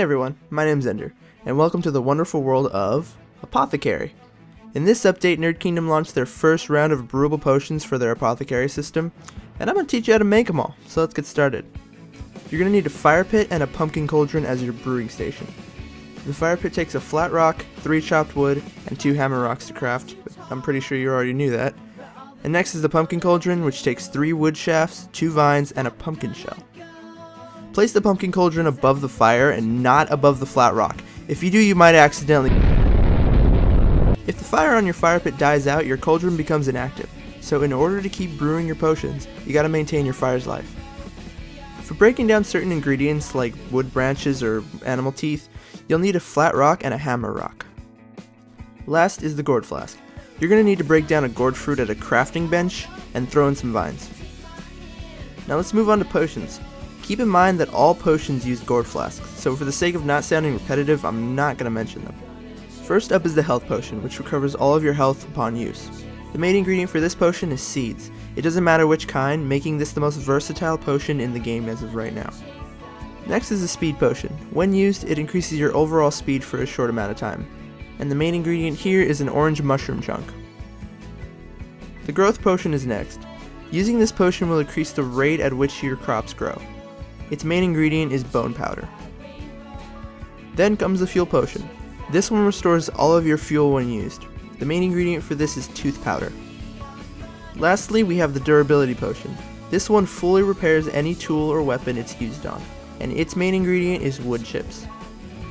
Hey everyone, my name's Ender, and welcome to the wonderful world of Apothecary. In this update, Nerd Kingdom launched their first round of brewable potions for their Apothecary system, and I'm going to teach you how to make them all, so let's get started. You're going to need a fire pit and a pumpkin cauldron as your brewing station. The fire pit takes a flat rock, 3 chopped wood, and 2 hammer rocks to craft, but I'm pretty sure you already knew that. And next is the pumpkin cauldron, which takes 3 wood shafts, 2 vines, and a pumpkin shell. Place the pumpkin cauldron above the fire and not above the flat rock. If you do, you might accidentally... If the fire on your fire pit dies out, your cauldron becomes inactive. So in order to keep brewing your potions, you gotta maintain your fire's life. For breaking down certain ingredients like wood branches or animal teeth, you'll need a flat rock and a hammer rock. Last is the gourd flask. You're gonna need to break down a gourd fruit at a crafting bench and throw in some vines. Now let's move on to potions. Keep in mind that all potions use gourd flasks, so for the sake of not sounding repetitive, I'm not going to mention them. First up is the health potion, which recovers all of your health upon use. The main ingredient for this potion is seeds. It doesn't matter which kind, making this the most versatile potion in the game as of right now. Next is the speed potion. When used, it increases your overall speed for a short amount of time. And the main ingredient here is an orange mushroom chunk. The growth potion is next. Using this potion will increase the rate at which your crops grow. Its main ingredient is bone powder. Then comes the fuel potion. This one restores all of your fuel when used. The main ingredient for this is tooth powder. Lastly, we have the durability potion. This one fully repairs any tool or weapon it's used on, and its main ingredient is wood chips.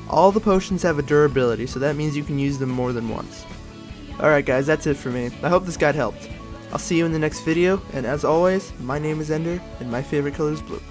All the potions have a durability, so that means you can use them more than once. Alright guys, that's it for me. I hope this guide helped. I'll see you in the next video, and as always, my name is Ender, and my favorite color is blue.